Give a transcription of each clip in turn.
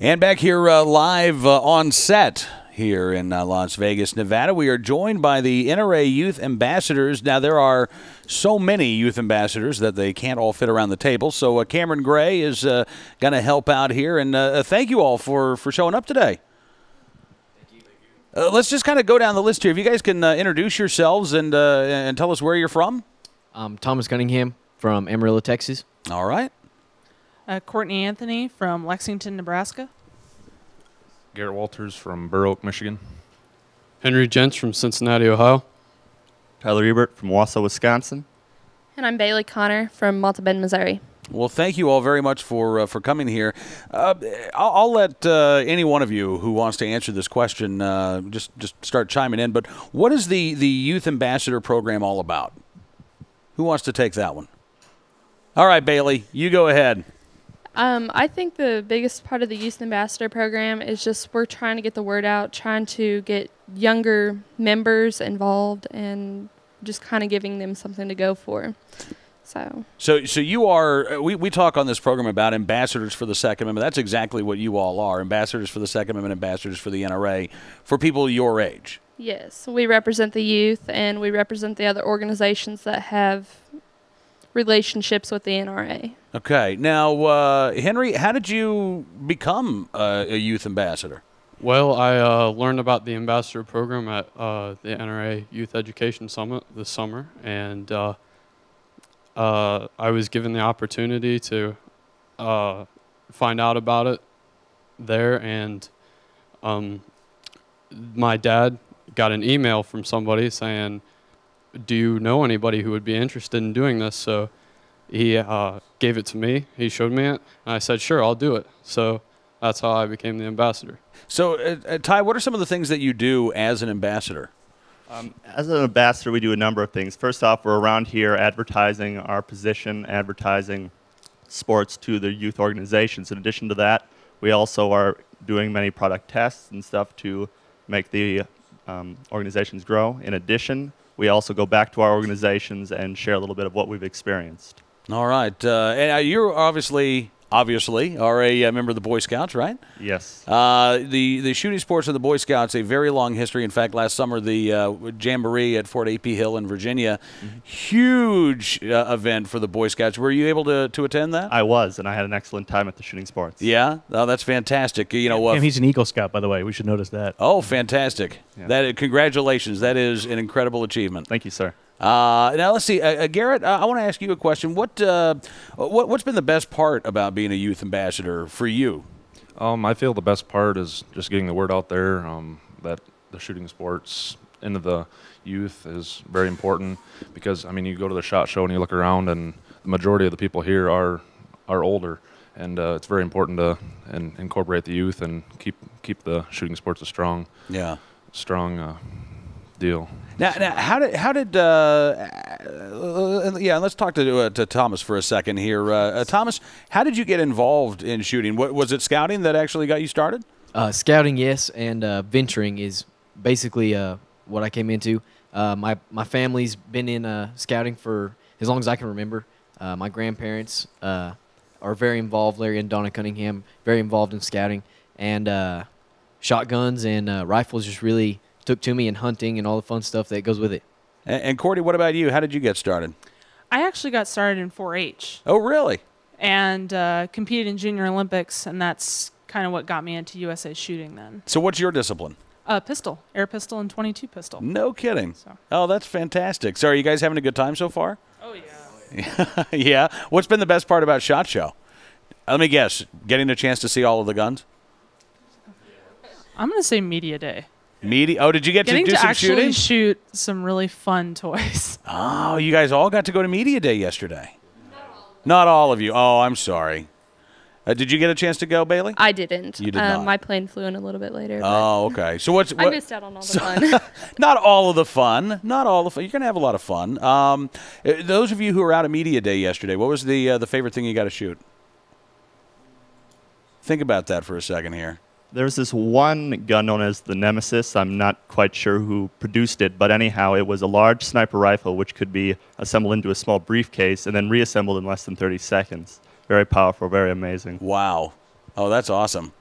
And back here live on set here in Las Vegas, Nevada, we are joined by the NRA Youth Ambassadors. Now, there are so many Youth Ambassadors that they can't all fit around the table. So Cameron Gray is going to help out here. And thank you all for showing up today. Let's just kind of go down the list here. If you guys can introduce yourselves and tell us where you're from. I'm Thomas Cunningham from Amarillo, Texas. All right. Courtney Anthony from Lexington, Nebraska. Garrett Walters from Burr Oak, Michigan. Henry Jentz from Cincinnati, Ohio. Tyler Ebert from Wausau, Wisconsin. And I'm Bailey Connor from Montalban, Missouri. Well, thank you all very much for coming here. I'll let any one of you who wants to answer this question just start chiming in. But what is the Youth Ambassador program all about? Who wants to take that one? All right, Bailey, you go ahead. I think the biggest part of the Youth Ambassador program is just we're trying to get the word out, trying to get younger members involved and just kind of giving them something to go for. So you are, we talk on this program about ambassadors for the Second Amendment. That's exactly what you all are, ambassadors for the Second Amendment, ambassadors for the NRA, for people your age. Yes, we represent the youth and we represent the other organizations that have relationships with the NRA. Okay. Now, Henry, how did you become a youth ambassador? Well, I learned about the ambassador program at the NRA Youth Education Summit this summer, and I was given the opportunity to find out about it there, and my dad got an email from somebody saying, "Do you know anybody who would be interested in doing this?" So he gave it to me. He showed me it, and I said, "Sure, I'll do it." So that's how I became the ambassador. So, Ty, what are some of the things that you do as an ambassador? As an ambassador, we do a number of things. First off, we're around here advertising our position, advertising sports to the youth organizations. In addition to that, we also are doing many product tests and stuff to make the organizations grow. In addition, we also go back to our organizations and share a little bit of what we've experienced. All right. And you're obviously are a member of the Boy Scouts, right? Yes. The shooting sports of the Boy Scouts, a very long history. In fact, last summer, the Jamboree at Fort AP Hill in Virginia, huge event for the Boy Scouts. Were you able to attend that? I was, and I had an excellent time at the shooting sports. Yeah? Oh, that's fantastic. You know, and he's an Eagle Scout, by the way. We should notice that. Oh, fantastic. Yeah. Congratulations. That is an incredible achievement. Thank you, sir. Now let's see, Garrett, I want to ask you a question. What's been the best part about being a youth ambassador for you? I feel the best part is just getting the word out there that the shooting sports into the youth is very important, because I mean, you go to the SHOT Show and you look around, and the majority of the people here are older, and it's very important to incorporate the youth and keep the shooting sports a strong deal. Now, how did let's talk to Thomas for a second here. Thomas, how did you get involved in shooting? Was it scouting that actually got you started? Scouting, yes, and venturing is basically what I came into. My family's been in scouting for as long as I can remember. My grandparents are very involved, Larry and Donna Cunningham, very involved in scouting, and shotguns and rifles just really took to me, and hunting and all the fun stuff that goes with it. And Courtney, what about you? How did you get started? I actually got started in 4-H. Oh, really? And competed in Junior Olympics, and that's kind of what got me into USA shooting then. So what's your discipline? Pistol, air pistol and 22 pistol. No kidding. So. Oh, that's fantastic. So are you guys having a good time so far? Oh, yeah. Yeah. What's been the best part about SHOT Show? Let me guess, getting a chance to see all of the guns? I'm going to say media day. Media. Oh, did you get to do some shooting? Actually shoot some really fun toys. Oh, you guys all got to go to media day yesterday. Not all of you. Oh, I'm sorry. Did you get a chance to go, Bailey? I didn't. You did not. My plane flew in a little bit later. Oh, okay. So I missed out on all the fun. Not all of the fun. Not all the fun. You're going to have a lot of fun. Those of you who were out at media day yesterday, what was the favorite thing you got to shoot? Think about that for a second here. There's this one gun known as the Nemesis. I'm not quite sure who produced it, but anyhow, it was a large sniper rifle which could be assembled into a small briefcase and then reassembled in less than 30 seconds. Very powerful, very amazing. Wow. Oh, that's awesome.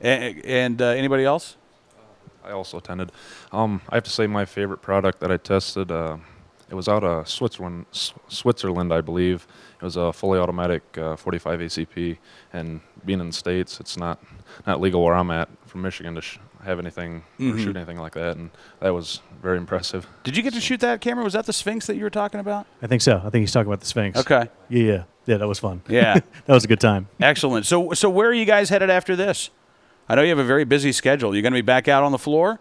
And anybody else? I also attended. I have to say my favorite product that I tested, it was out of Switzerland, I believe. It was a fully automatic 45 ACP, and being in the States, it's not legal where I'm at from Michigan to have anything or shoot anything like that, and that was very impressive. Did you get to shoot that, Cameron? Was that the Sphinx that you were talking about? I think so. I think he's talking about the Sphinx. Okay. Yeah, yeah, that was fun. Yeah. That was a good time. Excellent. So where are you guys headed after this? I know you have a very busy schedule. You're going to be back out on the floor?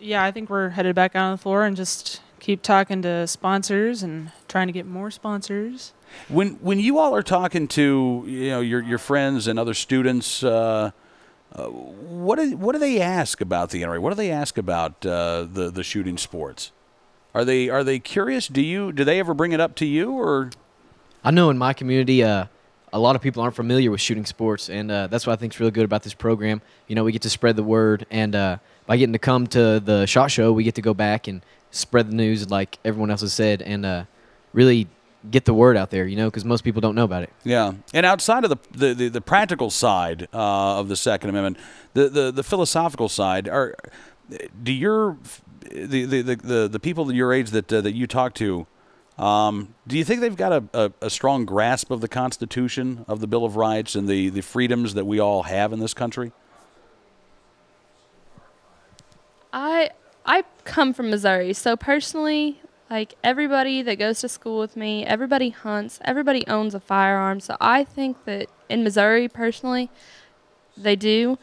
Yeah, I think we're headed back out on the floor and just keep talking to sponsors and trying to get more sponsors. When you all are talking to your friends and other students, what do they ask about the NRA? What do they ask about the shooting sports? Are they curious? Do they ever bring it up to you? Or I know in my community, a lot of people aren't familiar with shooting sports, and that's what I think is really good about this program. You know, we get to spread the word, and by getting to come to the SHOT Show, we get to go back and spread the news like everyone else has said, and really get the word out there, you know, because most people don't know about it. Yeah, and outside of the practical side of the Second Amendment, the philosophical side, do the people your age that you talk to, do you think they've got a strong grasp of the Constitution, of the Bill of Rights, and the freedoms that we all have in this country? I come from Missouri, so personally, like, everybody that goes to school with me, everybody hunts, everybody owns a firearm, so I think that in Missouri, personally, they do.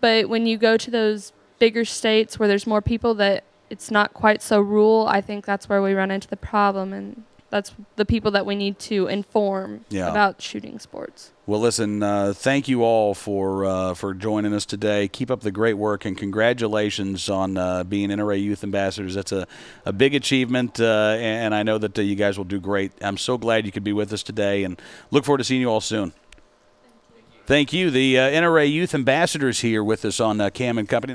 But when you go to those bigger states where there's more people that it's not quite so rural, I think that's where we run into the problem, and that's the people that we need to inform about shooting sports. Well, listen, thank you all for joining us today. Keep up the great work, and congratulations on being NRA Youth Ambassadors. That's a big achievement, and I know that you guys will do great. I'm so glad you could be with us today, and look forward to seeing you all soon. Thank you. The NRA Youth Ambassadors here with us on Cam and Company.